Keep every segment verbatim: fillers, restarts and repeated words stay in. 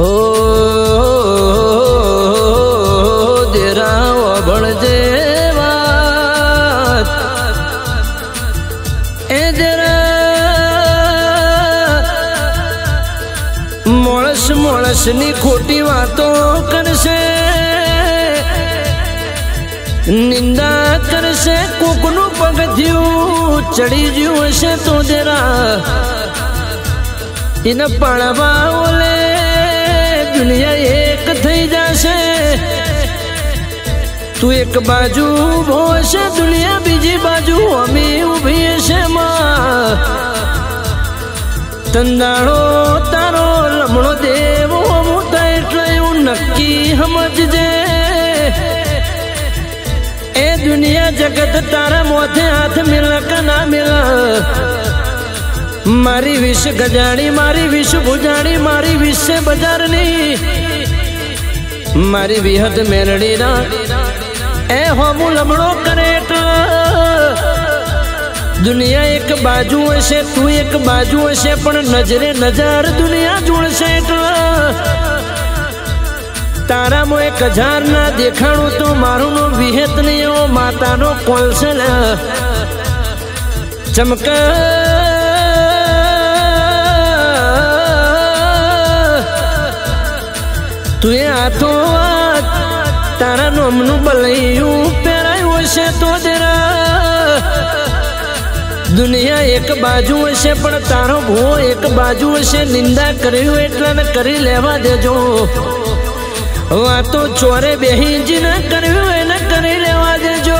हो देरा अबड़ देवा ए देरा मोळस मोळसनी खोटी वातो करशे निंदा करशे कोकनु पगथियूं चढ़ी ज्यू हशे तो देरा इन पड़वा ओले दुनिया एक थी जाशे तू एक बाजू उभो हशे दुनिया बीजी बाजू अमी उभी हशे मां तंदाड़ो तारो लमणो देवो मोटा एटले एवुं नक्की समजजे ए दुनिया जगत तारा मोथे हाथ मिला का ना मिला मारी विष गजाणी मारी विष भुजाणी मारी विष से बजार नहीं मारी विहत मेरड़ी ना ए होमू लमड़ो करेट दुनिया एक बाजू हशे तू एक बाजू हशे पण नजरे नजर दुनिया जुड़शे तारा मो एक हजार ना देखाणु तो मारू नो विहत नहीं ओ माता नो कोलसल चमका तुए हाथों हाथ तारा नोमनु बलैयू पेरायू हशे तो देरा दुनिया एक बाजू हशे पण तारो भुवो एक बाजू हशे निंदा कर्यु एटले न करी लेवा देजो वातो चोरे बेही जीने कर्यु एने करी लेवा देजो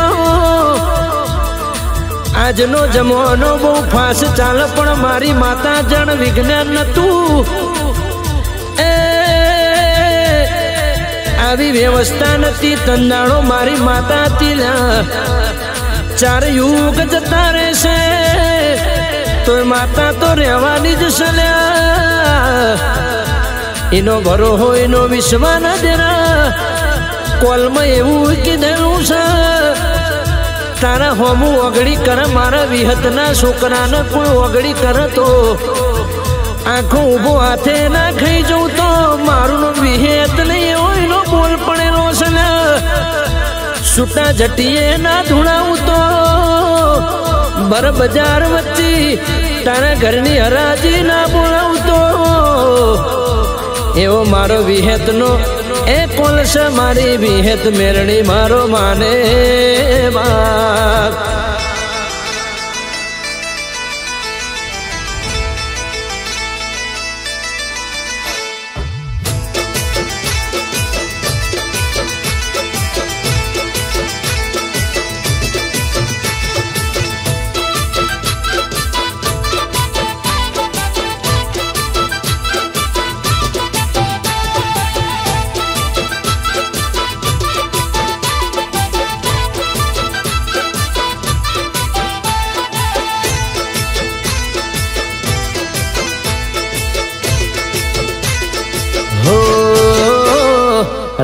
आजनो जमानो बहु फास चाले पण मारी माता जण विज्ञान नतु आवी व्यवस्था नती तंदाड़ो मारी माता तीला चार युग जता रहेशे तो माता तो रहेवानी ज सल्या इनो भरो हो इनो विश्वास न देरा कोलमा एवुं कीधेलुं छे तारा होमू ओगड़ी कर मारा विहतना छोकराने कोई ओगड़ी करे तो आंखों उभो हाथे ना खाई जाऊं तो मारू नो विहेत नहीं होय नो बोल पड़े नो सना सुटा जटिए ना धुणाऊं तो बर बाजार वच्ची तारा घरनी हराजी ना बोलाऊं तो एवो मारो विहेत नो ए कोलस मारी विहेत मेरणी मारो माने बाप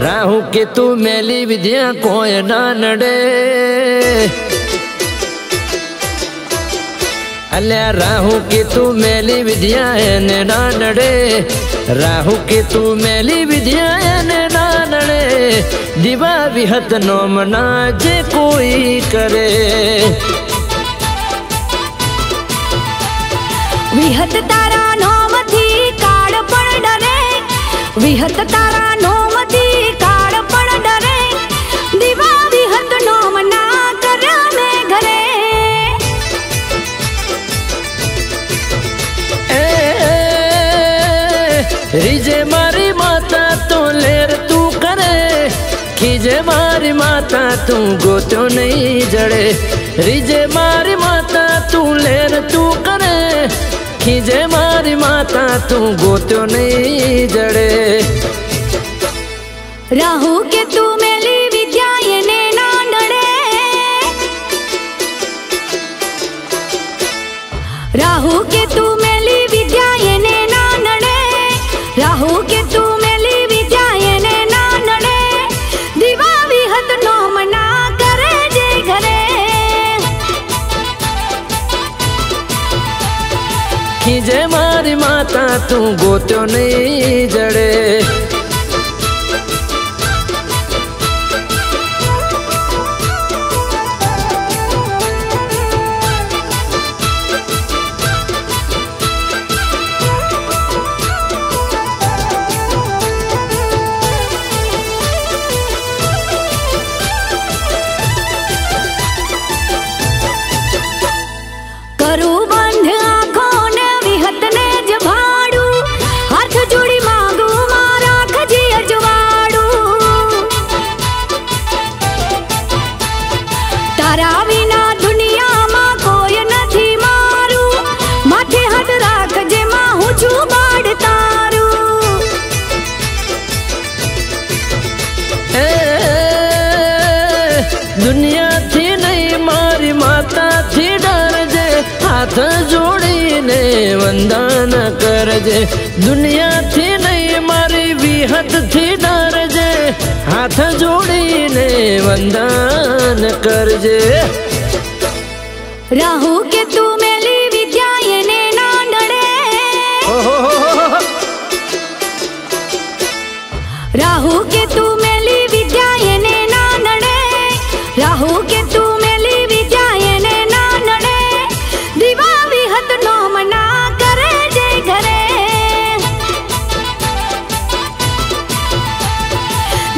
राहु केतु मेली विद्या कोई ना नडे अल्या राहु केतु मेली विद्या ने ना नडे राहु केतु मेली विद्या ने ना नडे दिवा विहत नो मना जे कोई करे विहत तारा नोम थी काड़ पण डरे विहत तारा नोम थी रिजे मारी माता तो लेर तू करे खीजे मारी माता तू गोतो नहीं जड़े रिजे मारी माता तू लेर तू करे खीजे मारी माता तू गोतो नहीं जड़े राहु केतु मेली विद्या ने ना नडे राहु केतु मेली विद्या ने ना नडे राहु केतु मेली विद्या ने ना नडे दिवा विहत नो मना करे जे घरे खीजे मार मारी माता तू गोत्यो नहीं जड़े। दुनिया थी नहीं मारी माता थी डर जे, हाथ जोड़ी ने वंदन कर जे। दुनिया थी नहीं मारी विहत थी डर जे, हाथ जोड़ी ने वंदन कर जे। राहु केतु मेली विद्या ने ना नडे। राहु केतु मेली विद्या ने ना नडे। राहु केतु मेली विद्या ने ना नडे। दिवा विहत नो मना करे जे घरे।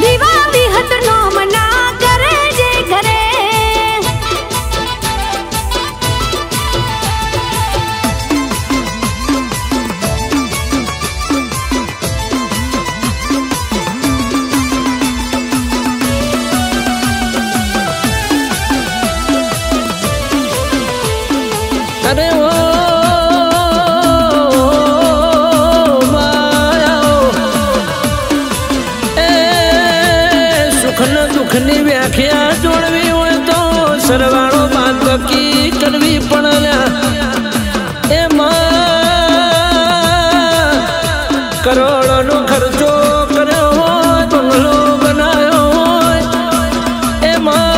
दिवा विहत नो मना करे जे घरे। अरे ओ, ओ माया ओ, ए सुख न दुख नी व्याख्या जोड़वी हो तो सरवाणो बात पक्की करवी पड़ल्या। ए मां करोड़ों नो खर्चो कर्यो हो, बंगलो बनायो हो। ए मां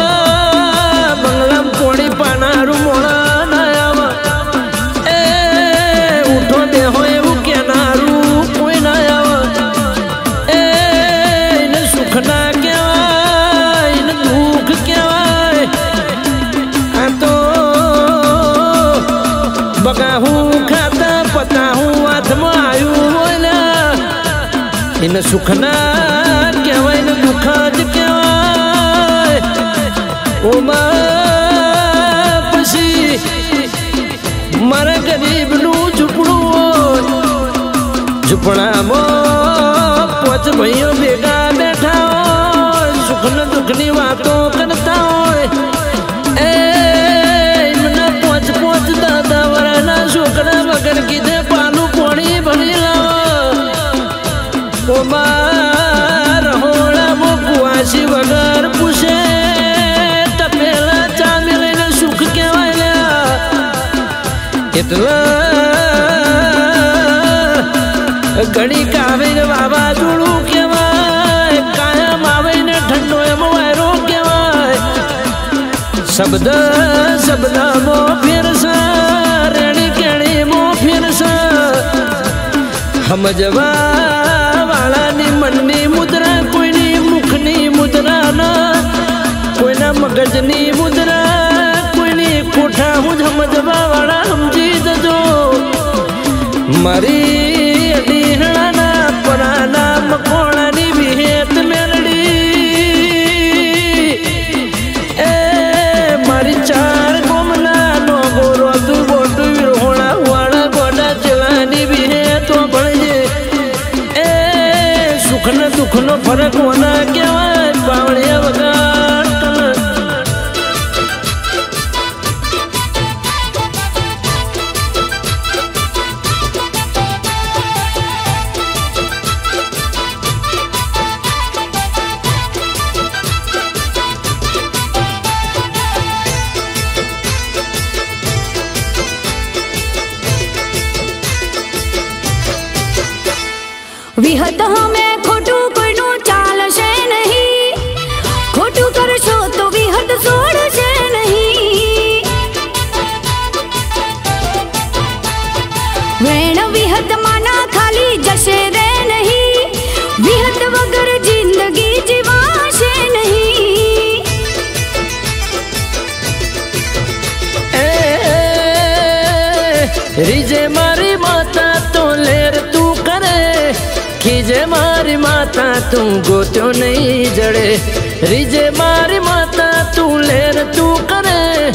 बंगला पोड़ी पाना रूमोड़ा इन सुखना कहवा इन दुखा कहवा। उमा पसी मारा गरीब नू झुपड़ू झुपड़ा मो पांच भाइयों बेगा बैठा हो, सुख न दुखनी बातों करता हो। ए इमना पांच पांच दादा वरना छोकरा मगर किधे पालू पोणी भरी लाओ। कुआसी वगर पूछे तपेला चामिल ने सुख कहवाया। इतना घड़ी कावे ने बाबा जुड़ू कहवाय, काया मावे ने ठंडो एम वायरो कहवाय। शब्द शब्द मो फिर सा रेणी केणी मो फिर सा हमजवा मननी मुद्रा कोई नी मुखनी मुद्रा ना कोई ना मगजनी मुद्रा कोई नी कोठा हूँ समझवा वाला हम जीत जो मरी अडीहड़ा ना पराना मकोड़ा नी विहेत मेलड़ी। ए मारी चार गोमना नो गोरो तू बोटू विरोहड़ा वाड़ा गोड़ा चलानी विहेत तो बड़े। सुख न दुख नो फरक होना कहवाय बावड़िया वगाड़। विहत हमें खोटू कोई नो चाल से नहीं, खोटू कर शो तो विहत सोड़ से नहीं। वेण विहत माता तू गोत्यो नहीं जड़े, रिजे मारी माता तू लेर तू करे,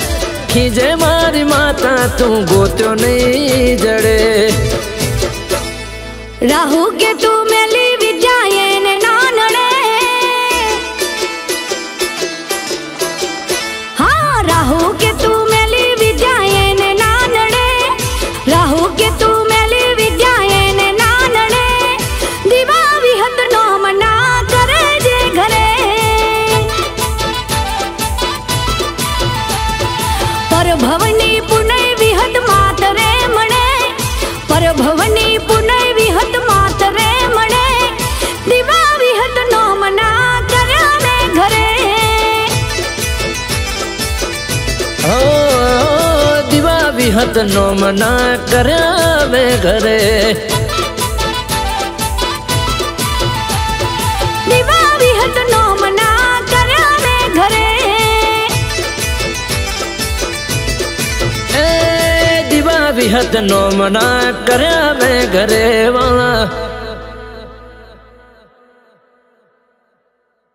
खीजे मारी माता तू गोत्यो नहीं जड़े। राहु केतु मेली विद्या ना नड़े, हाँ राहु केतु मेली विद्या ना नड़े, राहु केतु भवनी पुनः विहत मातरे मणे, पर भवनी पुनः विहत मातरे मणे, दिवा विहत नो मना करने घरे। ओ, ओ दिवा विहत नो मना करावे घरे, दिवा विहत नो मना करावे घरे। दिवा विहत नो मना करावे घरे वाला।